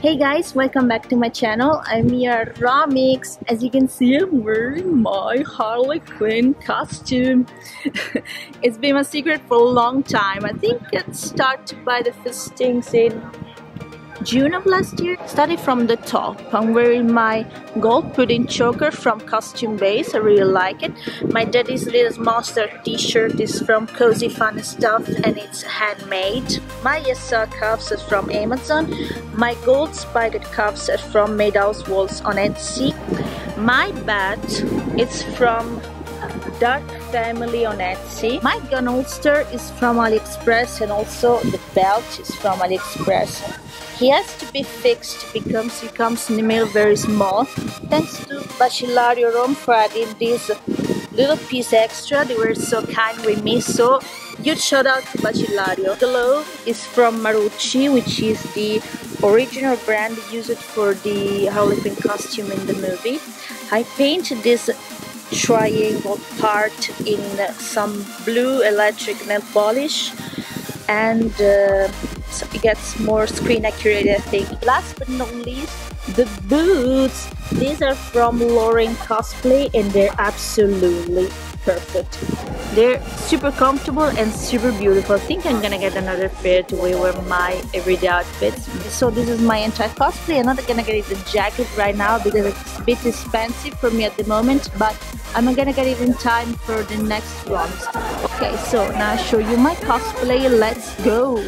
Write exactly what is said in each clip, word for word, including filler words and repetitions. Hey guys, welcome back to my channel. I'm your Raw Mix. As you can see, I'm wearing my Harley Quinn costume. It's been my secret for a long time. I think it started by the fistings in June of last year. Started from the top. I'm wearing my gold pudding choker from Costume Base. I really like it. My Daddy's Little Monster t-shirt is from Cozy Fun Stuff and it's handmade. My Yesa cuffs is from Amazon. My gold spider cuffs are from Made House Walls on Etsy. My bat is from Dark Family on Etsy. My gun holster is from Aliexpress and also the belt is from Aliexpress. He has to be fixed because he comes in the mail very small. Thanks to Basilario for adding this little piece extra. They were so kind with me, so huge shout out to Basilario. The glove is from Marucci, which is the original brand used for the Harley Quinn costume in the movie. I painted this triangle part in some blue electric nail polish and uh, so it gets more screen accurate, I think. Last but not least, the boots. These are from Lauren Cosplay and they're absolutely perfect. They're super comfortable and super beautiful. I think I'm gonna get another pair to wear with my everyday outfits. So this is my entire cosplay. I'm not gonna get the jacket right now because it's a bit expensive for me at the moment, but I'm gonna get it in time for the next ones. Okay, so now I'll show you my cosplay. Let's go!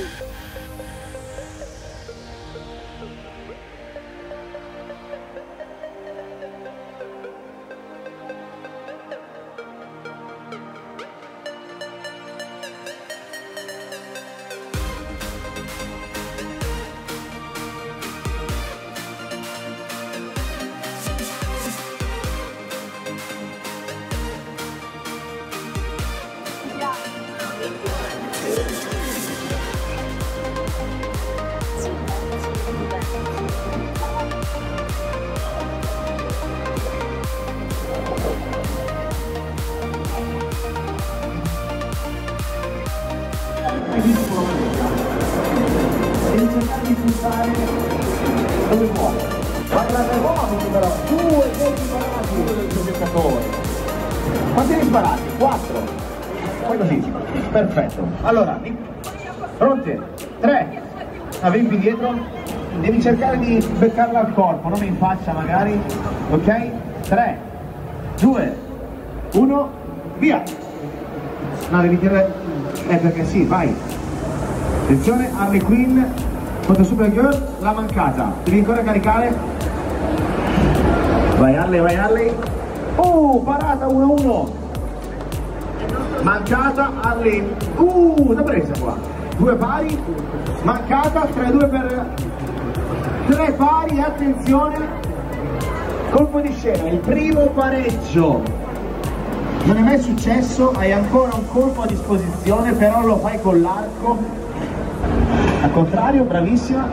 Ma te la regolamenti però, due colpi sparati, uno del giocatore. Quanti ne sparati? Quattro. Poi così, perfetto. Allora, pronte? Tre. Avvimpi dietro, devi cercare di beccarla al corpo, non in faccia magari. Ok? Tre, due, uno, via! No, devi tirare... Eh, perché sì, vai. Attenzione, Harley Quinn. Contro Supergirl, l'ha mancata. Devi ancora caricare. Vai Harley, vai Harley. Oh, parata uno a uno. Mancata Harley. Uh, una presa qua. Due pari. Mancata, tre due per... Tre pari, attenzione. Colpo di scena, il primo pareggio. Non è mai successo, hai ancora un colpo a disposizione, però lo fai con l'arco. Al contrario, bravissima.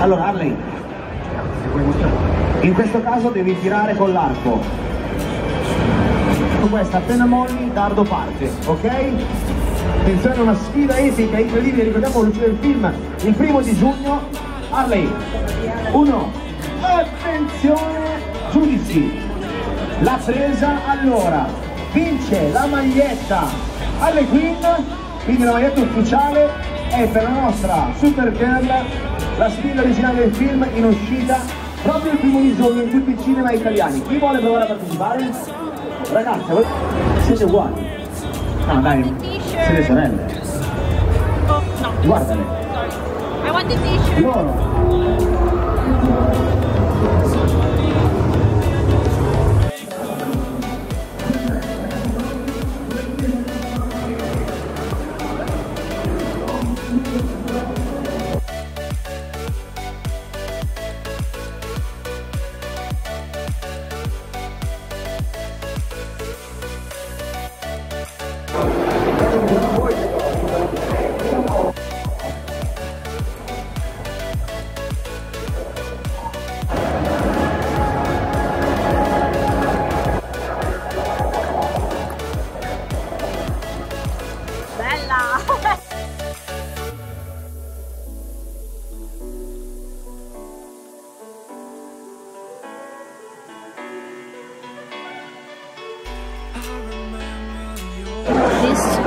Allora Harley, in questo caso devi tirare con l'arco. Con questa appena molli, dardo parte, ok? Attenzione, una sfida epica, incredibile, ricordiamo la luce del film, il primo di giugno. Harley, uno, attenzione, giudici, la presa, allora, vince la maglietta Harley Quinn, quindi la maglietta ufficiale. E per la nostra Supergirl, la sfida originale del film in uscita proprio il primo di giugno in tutti i cinema italiani. Chi vuole provare a partecipare? Ragazze, voi siete uguali. No dai, siete sorelle. Guardale. Loro. Come on.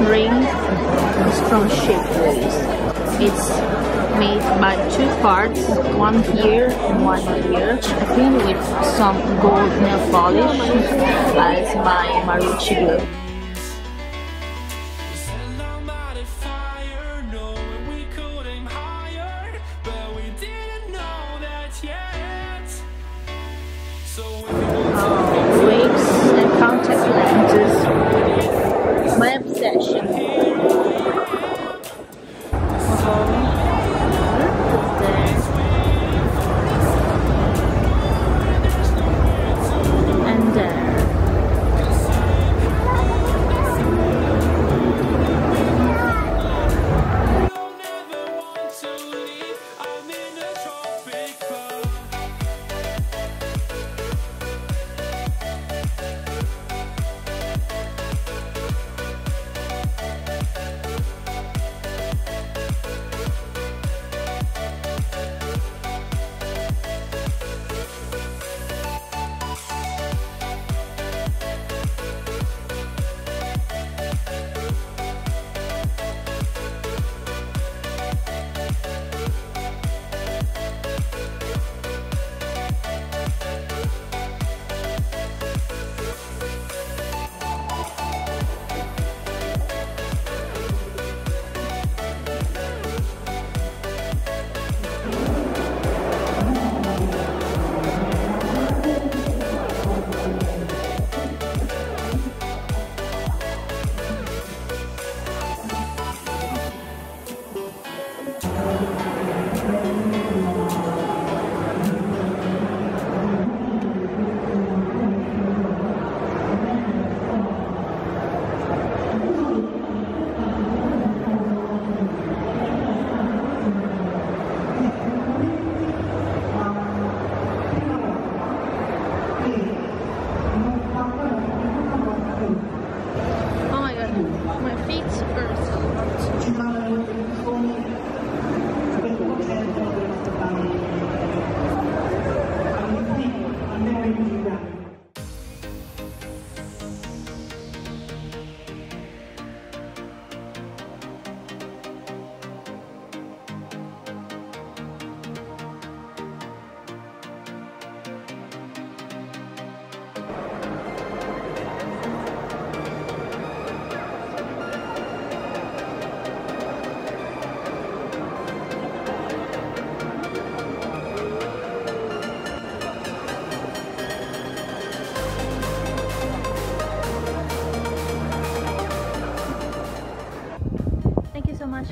ring from Shapeways. It's made by two parts, one here and one here. I think with some gold nail polish as my Marucci glue.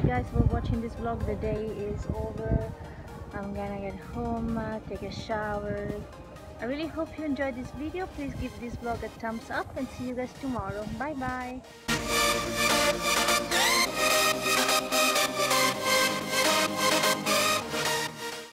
Guys, for watching this vlog. The day is over. I'm gonna get home, uh, take a shower. I really hope you enjoyed this video. Please give this vlog a thumbs up and see you guys tomorrow. Bye bye.